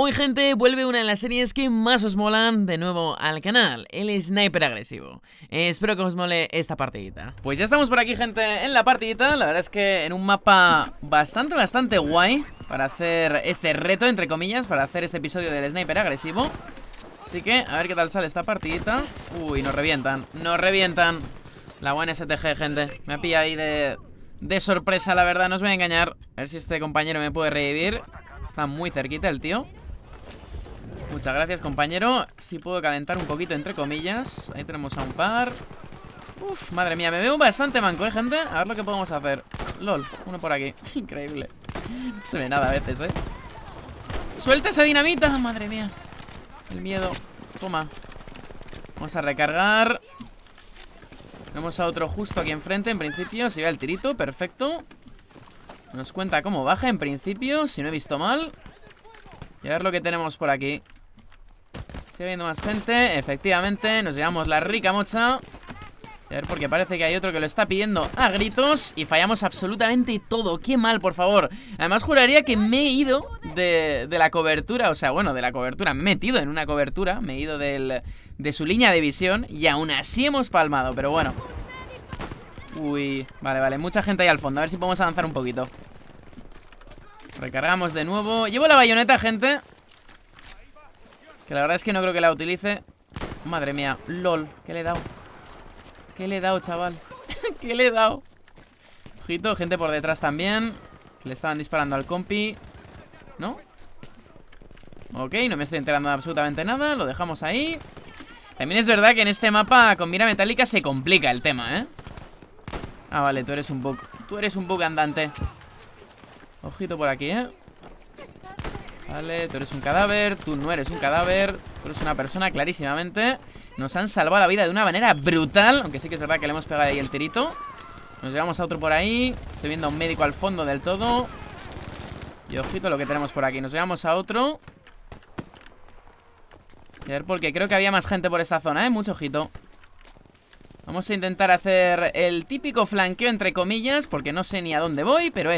Hoy, gente, vuelve una de las series que más os molan de nuevo al canal, el sniper agresivo. Espero que os mole esta partidita. Pues ya estamos por aquí, gente, en la partidita. La verdad es que en un mapa bastante guay para hacer este reto, entre comillas, para hacer este episodio del sniper agresivo. Así que, a ver qué tal sale esta partidita. Uy, nos revientan, la buena STG, gente. Me pilla ahí de sorpresa, la verdad, no os voy a engañar. A ver si este compañero me puede revivir. Está muy cerquita el tío. Muchas gracias, compañero. Sí puedo calentar un poquito, entre comillas. Ahí tenemos a un par. Uf, madre mía, me veo bastante manco, gente. A ver lo que podemos hacer. LOL, uno por aquí. Increíble. No se ve nada a veces, ¡Suelta esa dinamita! Madre mía, el miedo. Toma. Vamos a recargar. Tenemos a otro justo aquí enfrente, en principio. Se ve el tirito, perfecto. Nos cuenta cómo baja, en principio, si no he visto mal. Y a ver lo que tenemos por aquí. Sigue habiendo más gente. Efectivamente, nos llevamos la rica mocha. Y a ver, porque parece que hay otro que lo está pidiendo a gritos. Y fallamos absolutamente todo. Qué mal, por favor. Además, juraría que me he ido de la cobertura. O sea, bueno, de la cobertura. Me he metido en una cobertura. Me he ido de su línea de visión. Y aún así hemos palmado, pero bueno. Uy, vale, mucha gente ahí al fondo. A ver si podemos avanzar un poquito. Recargamos de nuevo. Llevo la bayoneta, gente, que la verdad es que no creo que la utilice. Madre mía, LOL. ¿Qué le he dado? ¿Qué le he dado, chaval? ¿Qué le he dado? Ojito, gente por detrás también, que le estaban disparando al compi, ¿no? Ok, no me estoy enterando de absolutamente nada. Lo dejamos ahí. También es verdad que en este mapa con mira metálica se complica el tema, Ah, vale, tú eres un bug. Tú eres un bug andante. Ojito por aquí, Vale, tú eres un cadáver. Tú no eres un cadáver. Tú eres una persona, clarísimamente. Nos han salvado la vida de una manera brutal. Aunque sí que es verdad que le hemos pegado ahí el tirito. Nos llevamos a otro por ahí. Estoy viendo a un médico al fondo del todo. Y ojito lo que tenemos por aquí. Nos llevamos a otro. Y a ver, porque creo que había más gente por esta zona, Mucho ojito. Vamos a intentar hacer el típico flanqueo, entre comillas, porque no sé ni a dónde voy, pero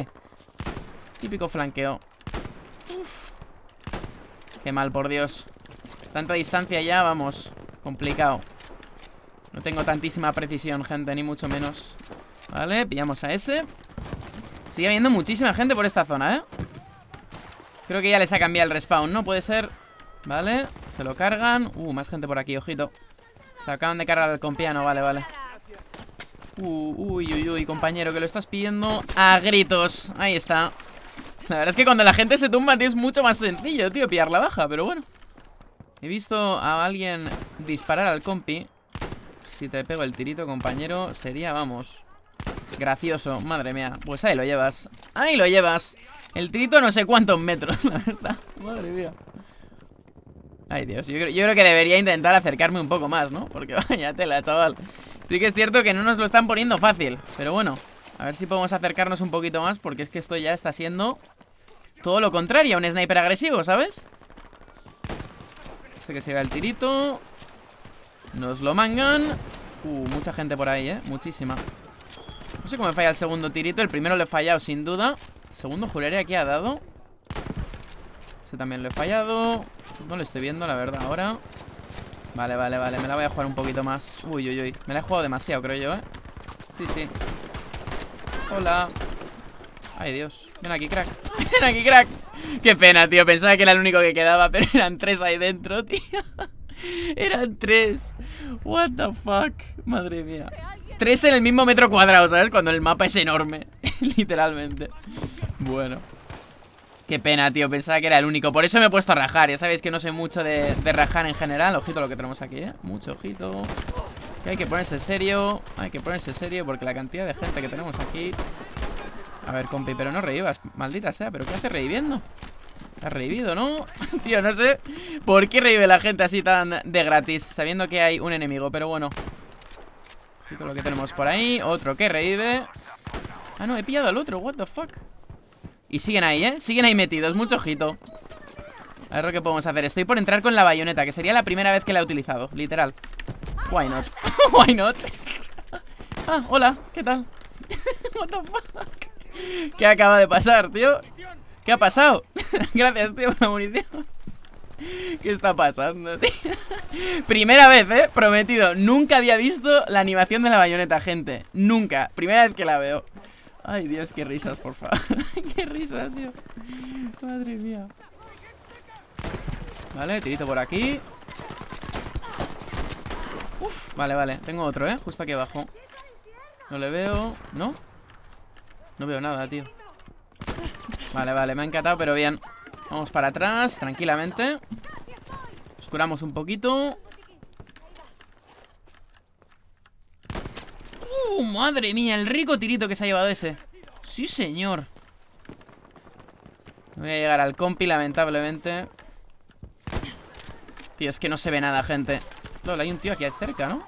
típico flanqueo. Uf. Qué mal, por Dios. Tanta distancia ya, vamos. Complicado. No tengo tantísima precisión, gente, ni mucho menos. Vale, pillamos a ese. Sigue habiendo muchísima gente por esta zona, Creo que ya les ha cambiado el respawn, ¿no? Puede ser. Vale, se lo cargan. Más gente por aquí, ojito. Se acaban de cargar al compiano, vale. Uy, compañero, que lo estás pidiendo a gritos. Ahí está. La verdad es que cuando la gente se tumba, tío, es mucho más sencillo, tío, pillar la baja, pero bueno. He visto a alguien disparar al compi. Si te pego el tirito, compañero, sería, vamos, gracioso, madre mía. Pues ahí lo llevas, el tirito no sé cuántos metros, la verdad, madre mía. Ay, Dios, yo creo que debería intentar acercarme un poco más, ¿no? Porque vaya tela, chaval. Sí que es cierto que no nos lo están poniendo fácil, pero bueno, a ver si podemos acercarnos un poquito más, porque es que esto ya está siendo todo lo contrario a un sniper agresivo, ¿sabes? Sé que se va el tirito. Nos lo mangan. Mucha gente por ahí, muchísima. No sé cómo me falla el segundo tirito. El primero lo he fallado, sin duda. El segundo juraría que ha dado. Este también lo he fallado. No lo estoy viendo, la verdad, ahora. Vale, me la voy a jugar un poquito más. Uy, me la he jugado demasiado, creo yo, Sí. Hola. Ay, Dios. Ven aquí, crack. Qué pena, tío, pensaba que era el único que quedaba. Pero eran tres ahí dentro, tío. Eran tres. What the fuck, madre mía. Tres en el mismo metro cuadrado, ¿sabes? Cuando el mapa es enorme. Literalmente. Bueno. Qué pena, tío, pensaba que era el único. Por eso me he puesto a rajar, ya sabéis que no soy mucho de rajar en general. Ojito lo que tenemos aquí, mucho ojito. Que hay que ponerse serio. Hay que ponerse serio porque la cantidad de gente que tenemos aquí. A ver, compi, pero no revivas, maldita sea. ¿Pero qué hace reviviendo? ¿Has revivido, no? Tío, no sé por qué revive la gente así tan de gratis, sabiendo que hay un enemigo, pero bueno. Ojito lo que tenemos por ahí. Otro que revive. Ah, no, he pillado al otro, what the fuck. Y siguen ahí, siguen ahí metidos, mucho ojito. A ver lo que podemos hacer. Estoy por entrar con la bayoneta, que sería la primera vez que la he utilizado, literal. Why not? Why not? Ah, hola, ¿qué tal? What the fuck? ¿Qué acaba de pasar, tío? ¿Qué ha pasado? Gracias, tío, por la munición. ¿Qué está pasando, tío? Primera vez, prometido. Nunca había visto la animación de la bayoneta, gente. Nunca, primera vez que la veo. Ay, Dios, qué risas, por favor. Qué risas, tío. Madre mía. Vale, tirito por aquí. Uf, vale, vale. Tengo otro, justo aquí abajo. No le veo, ¿no? No veo nada, tío. Vale, vale, me ha encantado, pero bien. Vamos para atrás, tranquilamente. Nos curamos un poquito. Madre mía, el rico tirito que se ha llevado ese. Sí, señor. No voy a llegar al compi, lamentablemente. Tío, es que no se ve nada, gente. Lol, hay un tío aquí cerca, ¿no?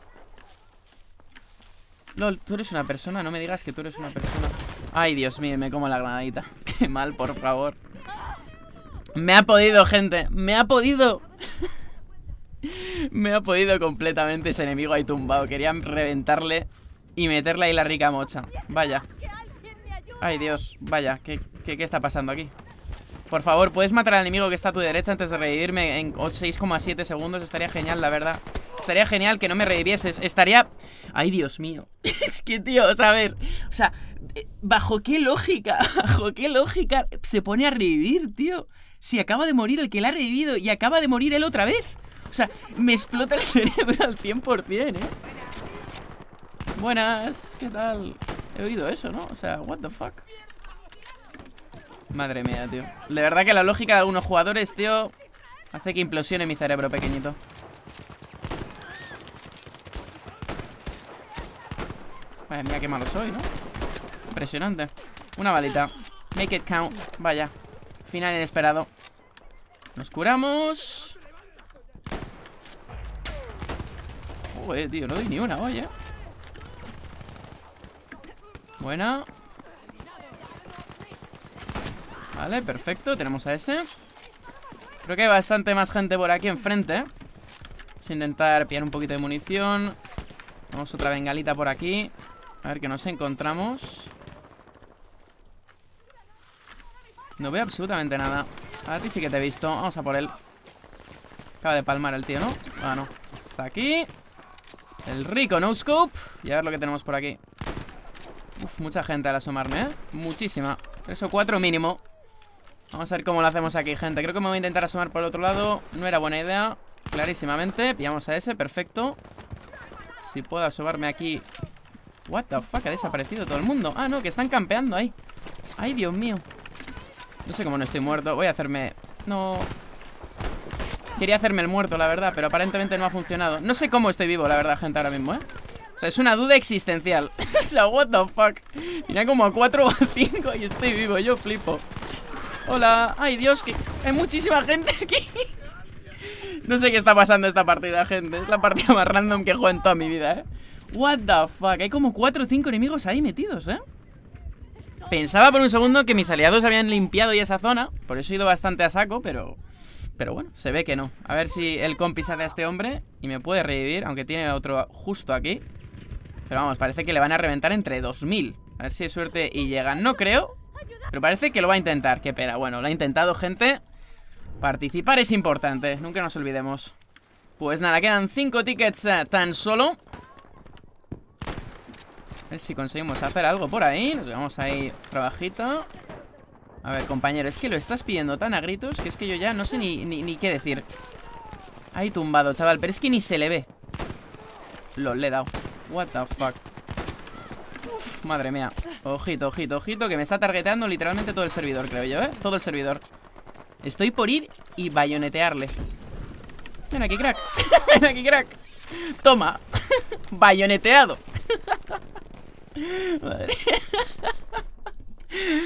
Lol, tú eres una persona, no me digas que tú eres una persona. Ay, Dios mío, me como la granadita. Qué mal, por favor. Me ha podido, gente. Me ha podido. Me ha podido completamente ese enemigo ahí tumbado. Querían reventarle y meterle ahí la rica mocha. Vaya. Ay, Dios, vaya. ¿Qué está pasando aquí? Por favor, ¿puedes matar al enemigo que está a tu derecha antes de revivirme en 6,7 segundos? Estaría genial, la verdad. Estaría genial que no me revivieses. Estaría... Ay, Dios mío. Es que, tío, o sea, a ver. O sea, ¿bajo qué lógica? ¿Bajo qué lógica se pone a revivir, tío? Si acaba de morir el que la ha revivido y acaba de morir él otra vez. O sea, me explota el cerebro al 100%, Buenas, ¿qué tal? He oído eso, ¿no? O sea, what the fuck. Madre mía, tío. De verdad que la lógica de algunos jugadores, tío, hace que implosione mi cerebro pequeñito. Vaya, mira qué malo soy, ¿no? Impresionante. Una balita. Make it count. Vaya. Final inesperado. Nos curamos. Joder, tío, no doy ni una, oye. Buena. Vale, perfecto, tenemos a ese. Creo que hay bastante más gente por aquí enfrente, Vamos a intentar pillar un poquito de munición. Vamos otra bengalita por aquí. A ver qué nos encontramos. No veo absolutamente nada. A ti sí que te he visto, vamos a por él. Acaba de palmar el tío, ¿no? Ah, no, está aquí. El rico no scope. Y a ver lo que tenemos por aquí. Uf, mucha gente al asomarme, muchísima. 3 o 4 mínimo. Vamos a ver cómo lo hacemos aquí, gente. Creo que me voy a intentar asomar por el otro lado. No era buena idea, clarísimamente. Pillamos a ese, perfecto. Si puedo asomarme aquí. What the fuck, ha desaparecido todo el mundo. Ah, no, que están campeando ahí. Ay, Dios mío. No sé cómo no estoy muerto. Voy a hacerme... No. Quería hacerme el muerto, la verdad, pero aparentemente no ha funcionado. No sé cómo estoy vivo, la verdad, gente, ahora mismo, O sea, es una duda existencial. O sea, what the fuck. Tenía como a 4 o a 5 y estoy vivo. Yo flipo. Hola. Ay, Dios, que hay muchísima gente aquí. No sé qué está pasando esta partida, gente. Es la partida más random que juego en toda mi vida, What the fuck. Hay como 4 o 5 enemigos ahí metidos, Pensaba por un segundo que mis aliados habían limpiado ya esa zona. Por eso he ido bastante a saco, pero... Pero bueno, se ve que no. A ver si el compi se hace a este hombre y me puede revivir. Aunque tiene otro justo aquí. Pero vamos, parece que le van a reventar entre 2000. A ver si hay suerte y llegan. No creo, pero parece que lo va a intentar. Qué pena, bueno, lo ha intentado, gente. Participar es importante, nunca nos olvidemos. Pues nada, quedan 5 tickets tan solo. A ver si conseguimos hacer algo por ahí. Nos llevamos ahí trabajito. A ver, compañero, es que lo estás pidiendo tan a gritos que es que yo ya no sé ni qué decir. Ahí tumbado, chaval, pero es que ni se le ve. Lo le he dado. What the fuck. Uf, madre mía. Ojito, ojito, ojito, que me está targeteando literalmente todo el servidor, creo yo, Todo el servidor. Estoy por ir y bayonetearle. Ven aquí, crack. Ven aquí, crack. Toma. Bayoneteado. Madre.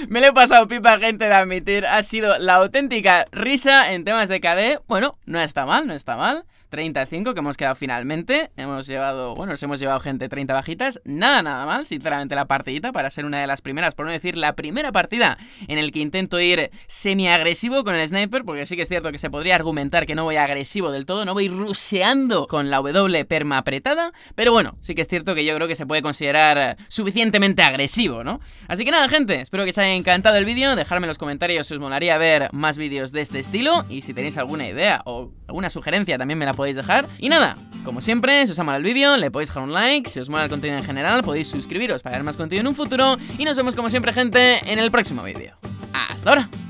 Me lo he pasado pipa, gente, de admitir. Ha sido la auténtica risa en temas de KD. Bueno, no está mal, no está mal. 35 que hemos quedado finalmente. Hemos llevado, bueno, nos hemos llevado, gente, 30 bajitas. Nada, nada mal, sinceramente, la partidita. Para ser una de las primeras, por no decir la primera partida en el que intento ir semiagresivo con el sniper, porque sí que es cierto que se podría argumentar que no voy agresivo del todo. No voy ruseando con la W perma apretada, pero bueno, sí que es cierto que yo creo que se puede considerar suficientemente agresivo, ¿no? Así que nada, gente, espero Espero que os haya encantado el vídeo. Dejadme en los comentarios si os molaría ver más vídeos de este estilo. Y si tenéis alguna idea o alguna sugerencia también me la podéis dejar. Y nada, como siempre, si os ha molado el vídeo le podéis dejar un like. Si os mola el contenido en general podéis suscribiros para ver más contenido en un futuro. Y nos vemos como siempre, gente, en el próximo vídeo. ¡Hasta ahora!